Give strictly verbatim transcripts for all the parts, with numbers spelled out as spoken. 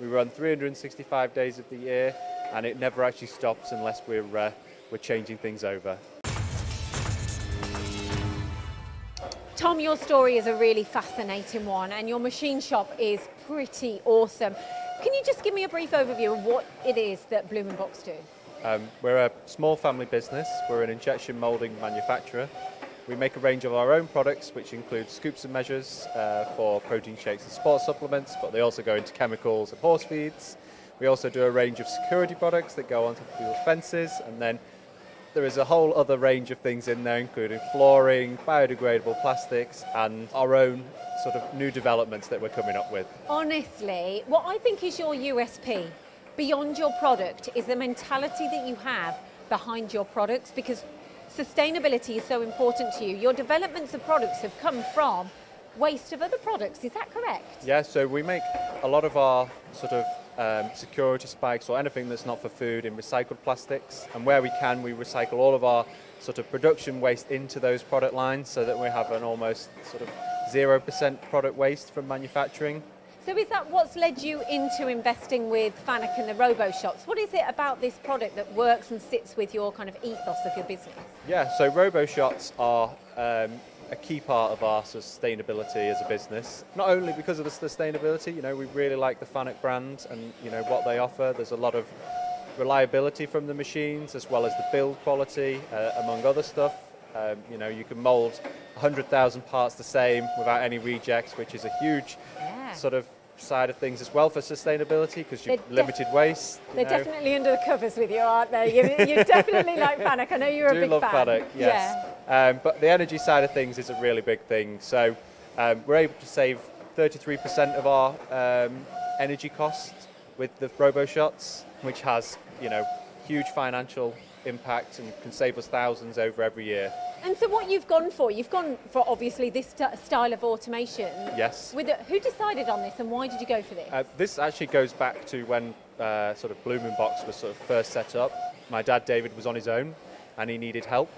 We run three hundred sixty-five days of the year, and it never actually stops unless we're, uh, we're changing things over. Tom, your story is a really fascinating one, and your machine shop is pretty awesome. Can you just give me a brief overview of what it is that Bloom in Box do? Um, we're a small family business. We're an injection moulding manufacturer. We make a range of our own products, which include scoops and measures uh, for protein shakes and sports supplements, but they also go into chemicals and horse feeds. We also do a range of security products that go onto people's fences, and then there is a whole other range of things in there, including flooring, biodegradable plastics, and our own sort of new developments that we're coming up with. Honestly, what I think is your U S P, beyond your product, is the mentality that you have behind your products, because sustainability is so important to you. Your developments of products have come from waste of other products, is that correct? Yeah, so we make a lot of our sort of um, security spikes or anything that's not for food in recycled plastics, and where we can we recycle all of our sort of production waste into those product lines so that we have an almost sort of zero percent product waste from manufacturing. So is that what's led you into investing with FANUC and the RoboShots? What is it about this product that works and sits with your kind of ethos of your business? Yeah, so RoboShots are um, a key part of our sustainability as a business. Not only because of the sustainability, you know, we really like the FANUC brand and, you know, what they offer. There's a lot of reliability from the machines, as well as the build quality, uh, among other stuff. Um, you know, you can mould one hundred thousand parts the same without any rejects, which is a huge yeah. sort of side of things as well for sustainability, because you've limited waste. You they're know. definitely under the covers with you, aren't they? You, you definitely like FANUC. I know you're I a big love fan. FANUC, yes. Yeah. Um, but the energy side of things is a really big thing. So um, we're able to save thirty-three percent of our um, energy costs with the RoboShots, which has, you know, huge financial impact and can save us thousands over every year. And so what you've gone for, you've gone for obviously this st style of automation. Yes. With a, who decided on this and why did you go for this? Uh, this actually goes back to when uh, sort of Bloom in Box was sort of first set up. My dad David was on his own and he needed help,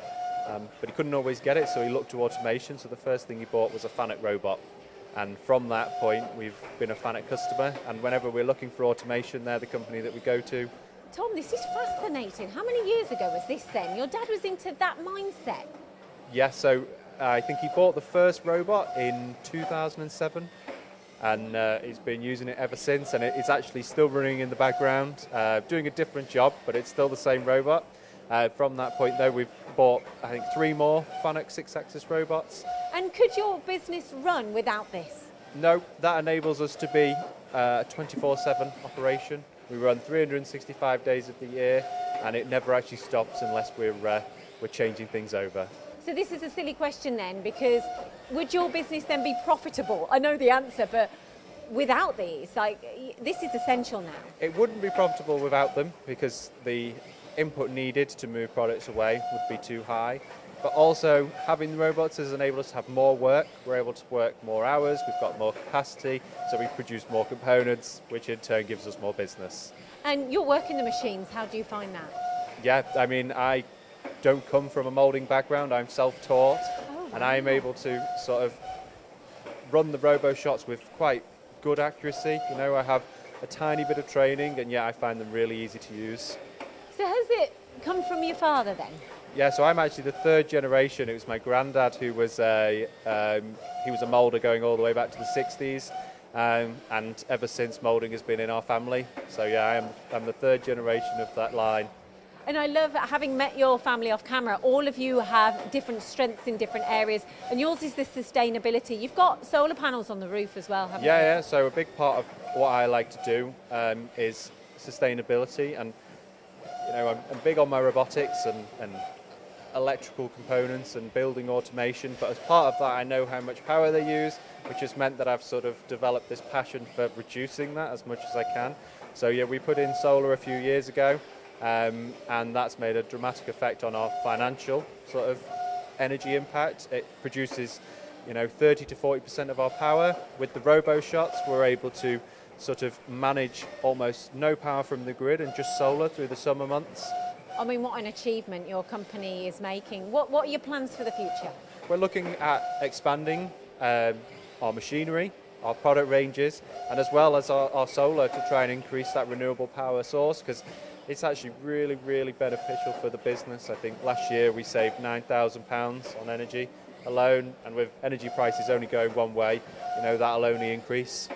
um, but he couldn't always get it, so he looked to automation. So the first thing he bought was a FANUC robot, and from that point we've been a FANUC customer, and whenever we're looking for automation, they're the company that we go to. Tom, this is fascinating. How many years ago was this then? Your dad was into that mindset. Yeah, so uh, I think he bought the first robot in two thousand seven, and uh, he's been using it ever since, and it's actually still running in the background, uh, doing a different job, but it's still the same robot. Uh, from that point though, we've bought, I think, three more FANUC six-axis robots. And could your business run without this? No, that enables us to be uh, a twenty-four seven operation. We run three hundred sixty-five days of the year, and it never actually stops unless we're, uh, we're changing things over. So this is a silly question then, because would your business then be profitable? I know the answer, but without these, like, this is essential now. It wouldn't be profitable without them, because the input needed to move products away would be too high. But also, having the robots has enabled us to have more work. We're able to work more hours, we've got more capacity, so we produce more components, which in turn gives us more business. And you're working the machines, how do you find that? Yeah, I mean, I don't come from a moulding background, I'm self-taught, oh, and I'm wow. able to sort of run the RoboShots with quite good accuracy. You know, I have a tiny bit of training, and yeah, I find them really easy to use. So has it come from your father then? Yeah, so I'm actually the third generation. It was my granddad who was a, um, he was a moulder going all the way back to the sixties. Um, and ever since, moulding has been in our family. So yeah, I'm, I'm the third generation of that line. And I love, having met your family off camera, all of you have different strengths in different areas. And yours is the sustainability. You've got solar panels on the roof as well, haven't yeah, you? Yeah, yeah. So a big part of what I like to do um, is sustainability. And you know, I'm, I'm big on my robotics and, and electrical components and building automation, but as part of that I know how much power they use, which has meant that I've sort of developed this passion for reducing that as much as I can. So yeah, we put in solar a few years ago, um, and that's made a dramatic effect on our financial sort of energy impact. It produces, you know, thirty to forty percent of our power. With the RoboShots, we're able to sort of manage almost no power from the grid and just solar through the summer months. I mean, what an achievement your company is making. What, what are your plans for the future? We're looking at expanding um, our machinery, our product ranges, and as well as our, our solar to try and increase that renewable power source, because it's actually really, really beneficial for the business. I think last year we saved nine thousand pounds on energy alone, and with energy prices only going one way, you know, that'll only increase.